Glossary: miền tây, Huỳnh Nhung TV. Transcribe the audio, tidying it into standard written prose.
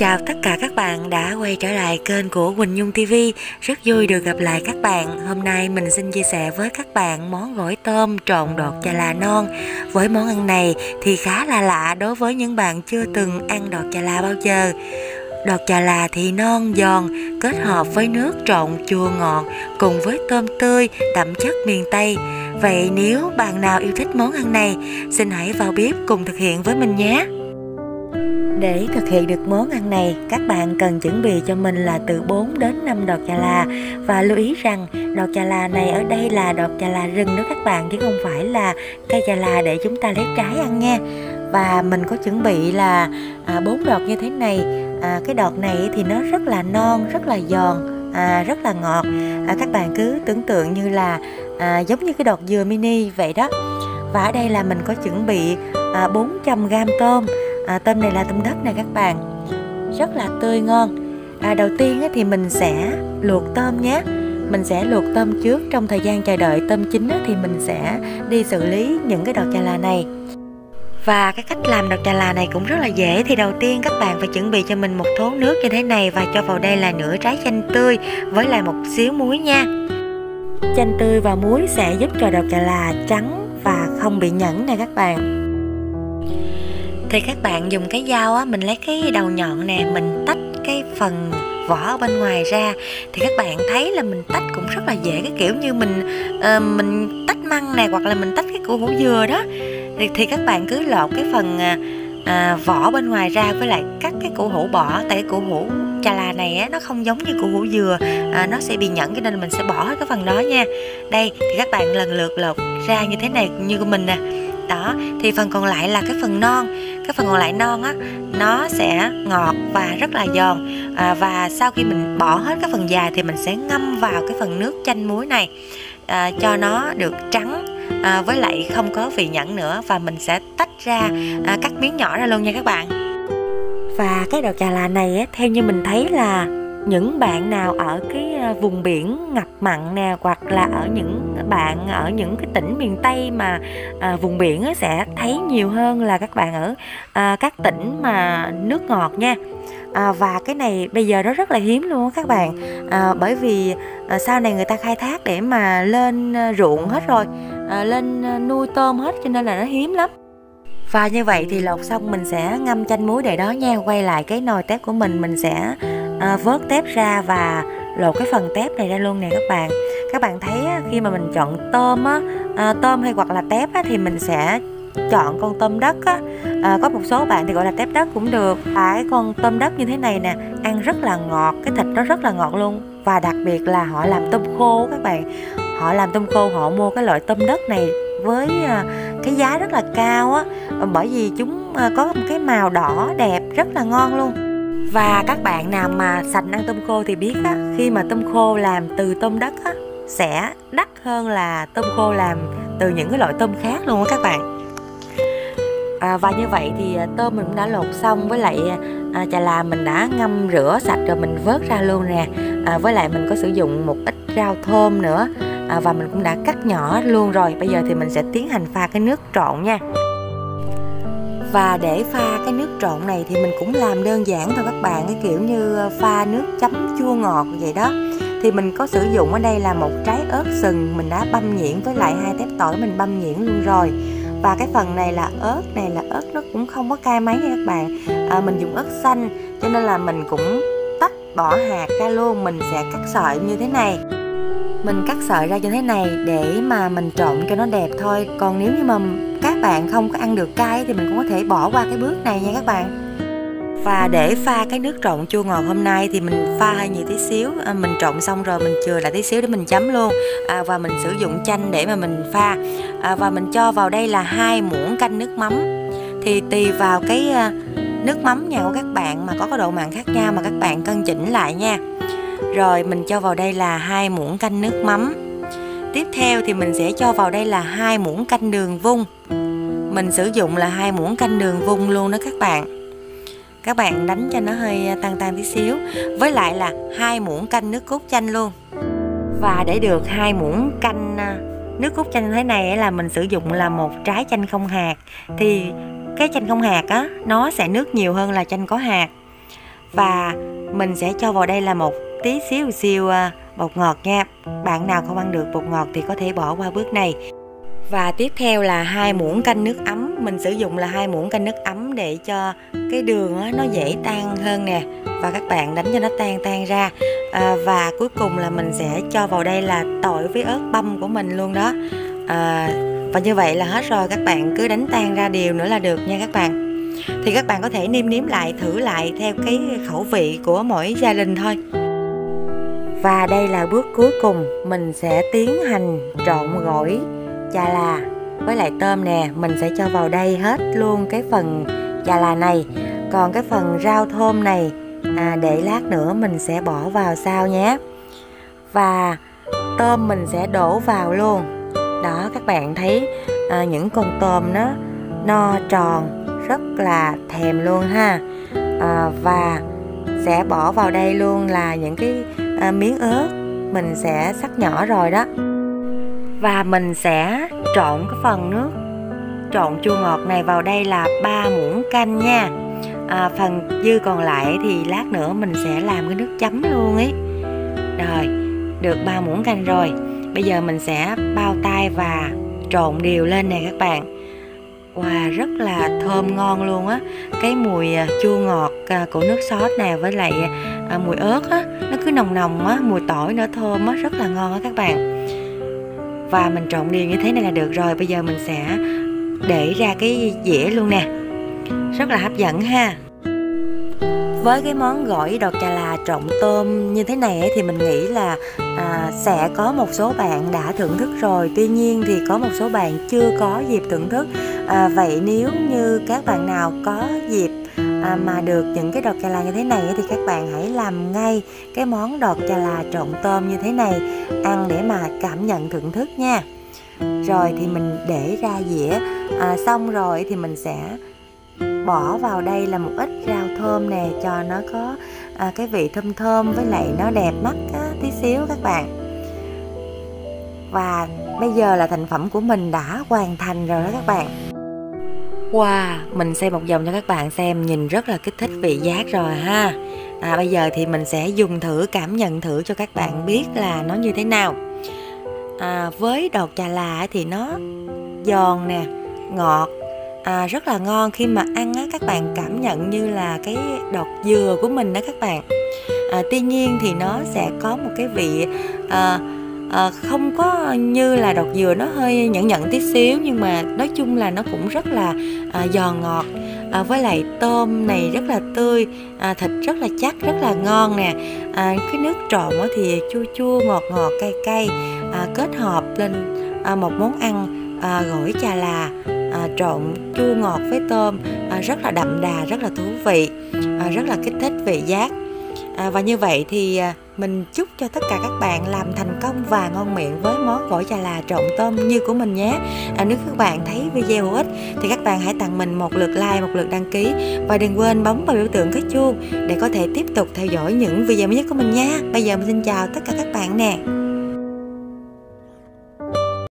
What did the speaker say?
chào tất cả các bạn đã quay trở lại kênh của Huỳnh Nhung TV. Rất vui được gặp lại các bạn. Hôm nay mình xin chia sẻ với các bạn món gỏi tôm trộn đọt chà là non. Với món ăn này thì khá là lạ đối với những bạn chưa từng ăn đọt chà là bao giờ. Đọt chà là thì non giòn, kết hợp với nước trộn chua ngọt cùng với tôm tươi đậm chất miền Tây. Vậy nếu bạn nào yêu thích món ăn này, xin hãy vào bếp cùng thực hiện với mình nhé. Để thực hiện được món ăn này, các bạn cần chuẩn bị cho mình là từ 4 đến 5 đọt chà là. Và lưu ý rằng đọt chà là này ở đây là đọt chà là rừng đó các bạn, chứ không phải là cây chà là để chúng ta lấy trái ăn nha. Và mình có chuẩn bị là 4 đọt như thế này. Cái đọt này thì nó rất là non, rất là giòn, rất là ngọt. Các bạn cứ tưởng tượng như là giống như cái đọt dừa mini vậy đó. Và ở đây là mình có chuẩn bị 400g tôm. Tôm này là tôm đất nè các bạn, rất là tươi ngon. Đầu tiên thì mình sẽ luộc tôm nhé. Mình sẽ luộc tôm trước. Trong thời gian chờ đợi tôm chín thì mình sẽ đi xử lý những cái đọt chà là này. Và cái cách làm đọt chà là này cũng rất là dễ. Thì đầu tiên các bạn phải chuẩn bị cho mình một thố nước như thế này. Và cho vào đây là nửa trái chanh tươi với lại một xíu muối nha. Chanh tươi và muối sẽ giúp cho đọt chà là trắng và không bị nhẫn nè các bạn. Thì các bạn dùng cái dao á, mình lấy cái đầu nhọn nè, mình tách cái phần vỏ ở bên ngoài ra. Thì các bạn thấy là mình tách cũng rất là dễ, cái kiểu như mình tách măng nè, hoặc là mình tách cái củ hủ dừa đó. Thì các bạn cứ lột cái phần vỏ bên ngoài ra với lại cắt cái củ hủ bỏ. Tại củ hủ chà là này á, nó không giống như củ hủ dừa, nó sẽ bị nhẫn, cho nên mình sẽ bỏ cái phần đó nha. Đây thì các bạn lần lượt lột ra như thế này như của mình nè. Đó, thì phần còn lại là cái phần non. Cái phần còn lại non á, nó sẽ ngọt và rất là giòn. Và sau khi mình bỏ hết cái phần già thì mình sẽ ngâm vào cái phần nước chanh muối này, cho nó được trắng, với lại không có vị nhẫn nữa. Và mình sẽ tách ra, cắt miếng nhỏ ra luôn nha các bạn. Và cái đọt chà là này á, theo như mình thấy là những bạn nào ở cái vùng biển ngập mặn nè, hoặc là ở những bạn ở những cái tỉnh miền Tây mà vùng biển sẽ thấy nhiều hơn là các bạn ở các tỉnh mà nước ngọt nha. Và cái này bây giờ nó rất là hiếm luôn các bạn, bởi vì sau này người ta khai thác để mà lên ruộng hết rồi, lên nuôi tôm hết, cho nên là nó hiếm lắm. Và như vậy thì lột xong mình sẽ ngâm chanh muối để đó nha. Quay lại cái nồi tép của mình sẽ vớt tép ra và lột cái phần tép này ra luôn nè các bạn. Các bạn thấy á, khi mà mình chọn tôm á, tôm hay hoặc là tép á, thì mình sẽ chọn con tôm đất á. Có một số bạn thì gọi là tép đất cũng được. Cái con tôm đất như thế này nè, ăn rất là ngọt, cái thịt nó rất là ngọt luôn. Và đặc biệt là họ làm tôm khô các bạn. Họ làm tôm khô, họ mua cái loại tôm đất này với cái giá rất là cao á, bởi vì chúng có một cái màu đỏ đẹp, rất là ngon luôn. Và các bạn nào mà sành ăn tôm khô thì biết á, khi mà tôm khô làm từ tôm đất á, sẽ đắt hơn là tôm khô làm từ những cái loại tôm khác luôn á các bạn. Và như vậy thì tôm mình cũng đã lột xong, với lại chà là mình đã ngâm rửa sạch rồi mình vớt ra luôn nè. Với lại mình có sử dụng một ít rau thơm nữa, và mình cũng đã cắt nhỏ luôn rồi. Bây giờ thì mình sẽ tiến hành pha cái nước trộn nha. Và để pha cái nước trộn này thì mình cũng làm đơn giản thôi các bạn, cái kiểu như pha nước chấm chua ngọt vậy đó. Thì mình có sử dụng ở đây là một trái ớt sừng mình đã băm nhuyễn, với lại 2 tép tỏi mình băm nhuyễn luôn rồi. Và cái phần này là ớt nó cũng không có cay mấy nha các bạn. Mình dùng ớt xanh cho nên là mình cũng tách bỏ hạt ra luôn. Mình sẽ cắt sợi như thế này. Mình cắt sợi ra như thế này để mà mình trộn cho nó đẹp thôi. Còn nếu như mà các bạn không có ăn được cay thì mình cũng có thể bỏ qua cái bước này nha các bạn. Và để pha cái nước trộn chua ngọt hôm nay thì mình pha hơi nhiều tí xíu. Mình trộn xong rồi mình chừa lại tí xíu để mình chấm luôn. Và mình sử dụng chanh để mà mình pha. Và mình cho vào đây là 2 muỗng canh nước mắm. Thì tùy vào cái nước mắm nhà của các bạn mà có cái độ mặn khác nhau mà các bạn cân chỉnh lại nha. Rồi mình cho vào đây là 2 muỗng canh nước mắm. Tiếp theo thì mình sẽ cho vào đây là 2 muỗng canh đường vung. Mình sử dụng là 2 muỗng canh đường vung luôn đó các bạn. Các bạn đánh cho nó hơi tan tan tí xíu. Với lại là 2 muỗng canh nước cốt chanh luôn. Và để được 2 muỗng canh nước cốt chanh thế này là mình sử dụng là một trái chanh không hạt. Thì cái chanh không hạt á, nó sẽ nước nhiều hơn là chanh có hạt. Và mình sẽ cho vào đây là một tí xíu bột ngọt nha. Bạn nào không ăn được bột ngọt thì có thể bỏ qua bước này. Và tiếp theo là 2 muỗng canh nước ấm. Mình sử dụng là 2 muỗng canh nước ấm để cho cái đường nó dễ tan hơn nè. Và các bạn đánh cho nó tan ra. Và cuối cùng là mình sẽ cho vào đây là tỏi với ớt băm của mình luôn đó. Và như vậy là hết rồi, các bạn cứ đánh tan ra đều nữa là được nha các bạn. Thì các bạn có thể nêm nếm lại, thử lại theo cái khẩu vị của mỗi gia đình thôi. Và đây là bước cuối cùng, mình sẽ tiến hành trộn gỏi chà là với lại tôm nè. Mình sẽ cho vào đây hết luôn cái phần chà là này. Còn cái phần rau thơm này để lát nữa mình sẽ bỏ vào sau nhé. Và tôm mình sẽ đổ vào luôn. Đó, các bạn thấy những con tôm nó no tròn rất là thèm luôn ha. Và sẽ bỏ vào đây luôn là những cái miếng ớt mình sẽ xắt nhỏ rồi đó. Và mình sẽ trộn cái phần nước trộn chua ngọt này vào đây là 3 muỗng canh nha. Phần dư còn lại thì lát nữa mình sẽ làm cái nước chấm luôn ấy. Rồi, được 3 muỗng canh rồi. Bây giờ mình sẽ bao tay và trộn đều lên nè các bạn. Wow, rất là thơm ngon luôn á. Cái mùi chua ngọt của nước sốt nè với lại mùi ớt á, nó cứ nồng á, mùi tỏi nữa thơm á, rất là ngon á các bạn. Và mình trộn đều như thế này là được rồi. Bây giờ mình sẽ để ra cái dĩa luôn nè. Rất là hấp dẫn ha. Với cái món gỏi đọt chà là trộn tôm như thế này ấy, thì mình nghĩ là sẽ có một số bạn đã thưởng thức rồi. Tuy nhiên thì có một số bạn chưa có dịp thưởng thức. Vậy nếu như các bạn nào có dịp mà được những cái đọt chà là như thế này ấy, thì các bạn hãy làm ngay cái món đọt chà là trộn tôm như thế này, ăn để mà cảm nhận thưởng thức nha. Rồi thì mình để ra dĩa xong rồi thì mình sẽ bỏ vào đây là một ít rau thơm nè, cho nó có cái vị thơm thơm với lại nó đẹp mắt tí xíu các bạn. Và bây giờ là thành phẩm của mình đã hoàn thành rồi đó các bạn. Wow, mình xoay một vòng cho các bạn xem, nhìn rất là kích thích vị giác rồi ha. Bây giờ thì mình sẽ dùng thử, cảm nhận thử cho các bạn biết là nó như thế nào. Với đọt chà là thì nó giòn nè, ngọt. Rất là ngon, khi mà ăn á, các bạn cảm nhận như là cái đọt dừa của mình đó các bạn. Tuy nhiên thì nó sẽ có một cái vị không có như là đọt dừa, nó hơi nhẫn tí xíu. Nhưng mà nói chung là nó cũng rất là giòn ngọt. Với lại tôm này rất là tươi, thịt rất là chắc, rất là ngon nè. Cái nước trộn thì chua chua, ngọt ngọt, cay cay, kết hợp lên một món ăn gỏi chà là trộn chua ngọt với tôm rất là đậm đà, rất là thú vị, rất là kích thích vị giác. Và như vậy thì mình chúc cho tất cả các bạn làm thành công và ngon miệng với món gỏi chà là trộn tôm như của mình nhé. Nếu các bạn thấy video hữu ích thì các bạn hãy tặng mình một lượt like, một lượt đăng ký. Và đừng quên bấm vào biểu tượng cái chuông để có thể tiếp tục theo dõi những video mới nhất của mình nha. Bây giờ mình xin chào tất cả các bạn nè.